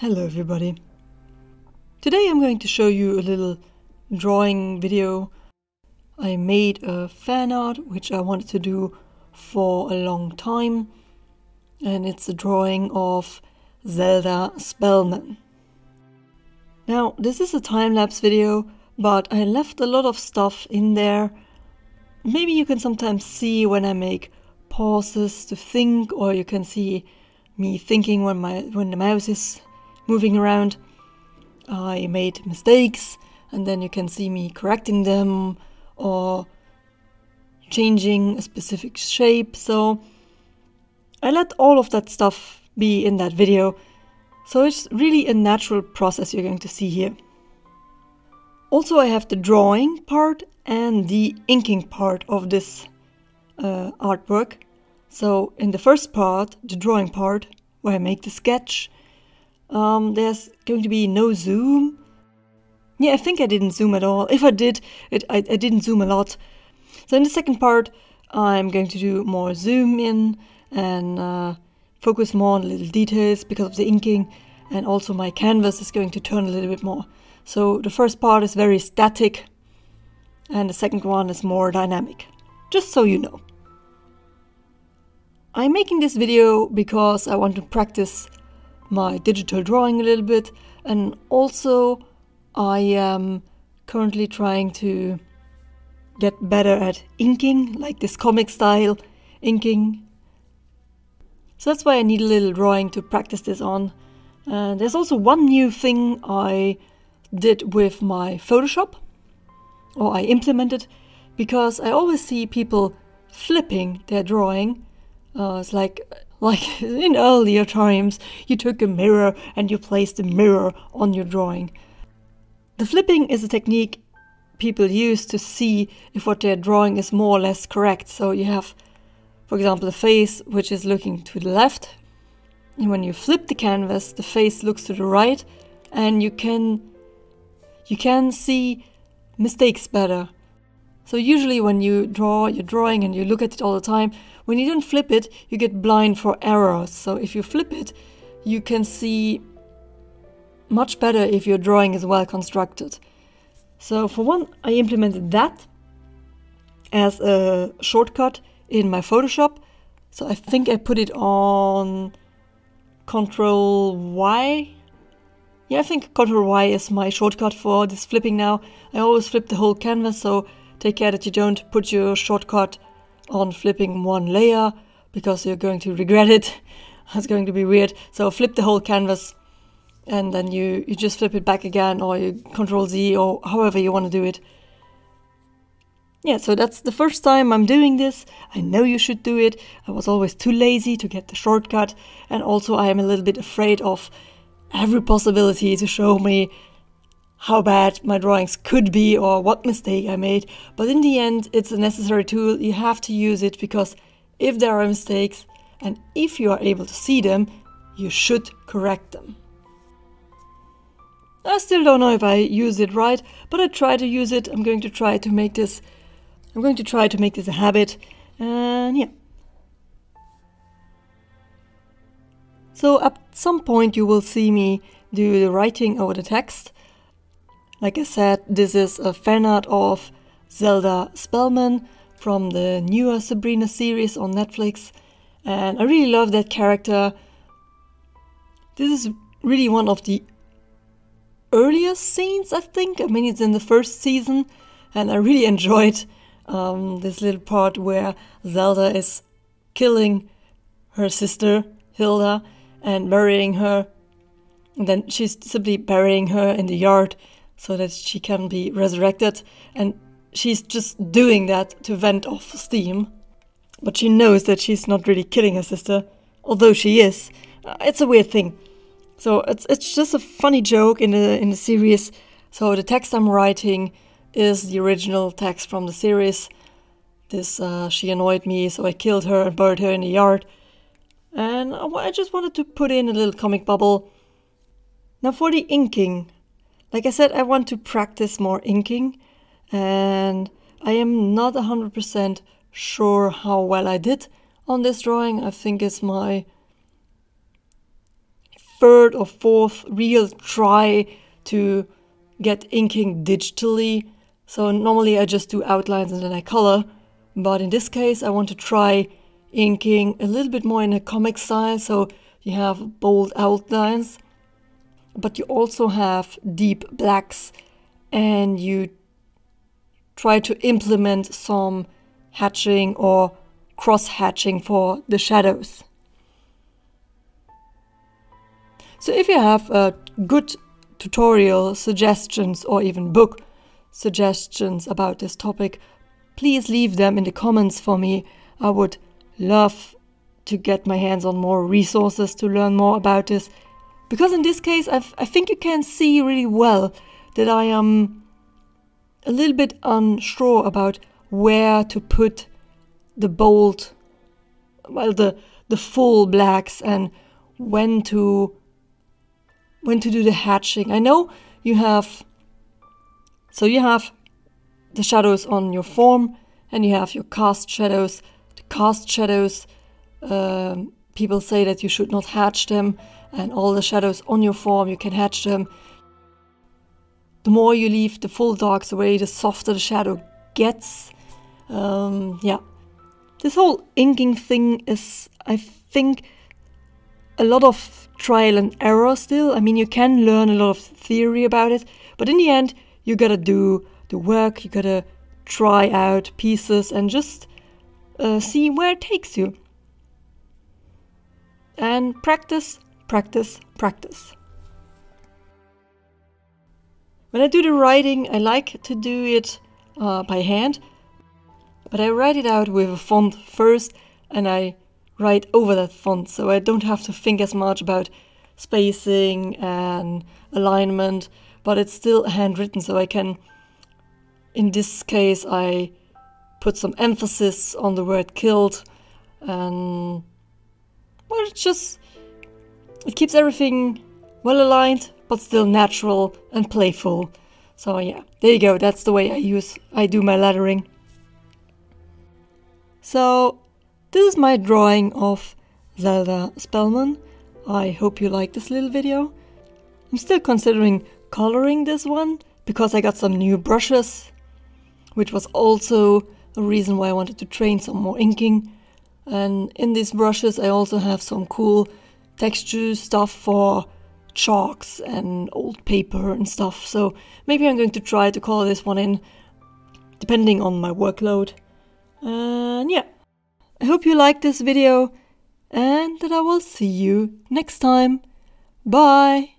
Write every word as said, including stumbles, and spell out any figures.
Hello everybody. Today I'm going to show you a little drawing video. I made a fan art which I wanted to do for a long time, and it's a drawing of Zelda Spellman. Now this is a time-lapse video, but I left a lot of stuff in there. Maybe you can sometimes see when I make pauses to think, or you can see me thinking when my when the mouse is moving around. I made mistakes, and then you can see me correcting them or changing a specific shape. So I let all of that stuff be in that video. So it's really a natural process you're going to see here. Also, I have the drawing part and the inking part of this uh, artwork. So in the first part, the drawing part, where I make the sketch, Um, there's going to be no zoom. Yeah, I think I didn't zoom at all. If I did, it, I, I didn't zoom a lot. So in the second part, I'm going to do more zoom in and uh, focus more on little details because of the inking, and also my canvas is going to turn a little bit more. So the first part is very static and the second one is more dynamic, just so you know. I'm making this video because I want to practice my digital drawing a little bit, and also I am currently trying to get better at inking, like this comic style inking. So that's why I need a little drawing to practice this on. Uh, there's also one new thing I did with my Photoshop, or I implemented, because I always see people flipping their drawing. Uh, it's like Like in earlier times, you took a mirror and you placed the mirror on your drawing. The flipping is a technique people use to see if what they're drawing is more or less correct. So you have, for example, a face which is looking to the left. And when you flip the canvas, the face looks to the right, and you can, you can see mistakes better. So usually when you draw your drawing and you look at it all the time, when you don't flip it, you get blind for errors. So if you flip it, you can see much better if your drawing is well constructed. So for one, I implemented that as a shortcut in my Photoshop. So I think I put it on control Y. Yeah, I think control Y is my shortcut for this flipping now. I always flip the whole canvas, so take care that you don't put your shortcut on flipping one layer, because you're going to regret it. It's going to be weird. So flip the whole canvas, and then you, you just flip it back again, or you control Z, or however you want to do it. Yeah, so that's the first time I'm doing this. I know you should do it. I was always too lazy to get the shortcut. And also I am a little bit afraid of every possibility to show me how bad my drawings could be or what mistake I made. But in the end, it's a necessary tool. You have to use it, because if there are mistakes and if you are able to see them, you should correct them. I still don't know if I use it right, but I try to use it. I'm going to try to make this I'm going to try to make this a habit, and yeah. So at some point you will see me do the writing over the text. Like I said, this is a fan art of Zelda Spellman from the newer Sabrina series on Netflix, and I really love that character. This is really one of the earliest scenes, I think. I mean, it's in the first season, and I really enjoyed um, this little part where Zelda is killing her sister Hilda and burying her, and then she's simply burying her in the yard so that she can be resurrected, and she's just doing that to vent off steam. But she knows that she's not really killing her sister, although she is. Uh, it's a weird thing. So it's it's just a funny joke in the in the series. So the text I'm writing is the original text from the series. This uh, she annoyed me, so I killed her and buried her in the yard. And I just wanted to put in a little comic bubble. Now for the inking. Like I said, I want to practice more inking, and I am not one hundred percent sure how well I did on this drawing. I think it's my third or fourth real try to get inking digitally. So normally I just do outlines and then I color, but in this case I want to try inking a little bit more in a comic style, so you have bold outlines, but you also have deep blacks, and you try to implement some hatching or cross-hatching for the shadows. So if you have a good tutorial suggestions or even book suggestions about this topic, please leave them in the comments for me. I would love to get my hands on more resources to learn more about this, because in this case I've, I think you can see really well that I am a little bit unsure about where to put the bold, well, the the full blacks, and when to when to do the hatching. I know you have, so you have the shadows on your form, and you have your cast shadows. The cast shadows, um, people say that you should not hatch them, and all the shadows on your form, you can hatch them. The more you leave the full darks away, the softer the shadow gets. Um, yeah, this whole inking thing is, I think, a lot of trial and error still. I mean, you can learn a lot of theory about it, but in the end, you gotta do the work, you gotta try out pieces and just uh, see where it takes you. And practice, practice, practice. When I do the writing, I like to do it uh, by hand, but I write it out with a font first, and I write over that font, so I don't have to think as much about spacing and alignment, but it's still handwritten, so I can, in this case, I put some emphasis on the word killed, and well, it just, it keeps everything well aligned, but still natural and playful. So yeah, there you go, that's the way I use, I do my lettering. So this is my drawing of Zelda Spellman. I hope you like this little video. I'm still considering coloring this one, because I got some new brushes, which was also a reason why I wanted to train some more inking. And in these brushes I also have some cool texture stuff for chalks and old paper and stuff. So maybe I'm going to try to color this one in, depending on my workload. And yeah. I hope you liked this video, and that I will see you next time. Bye!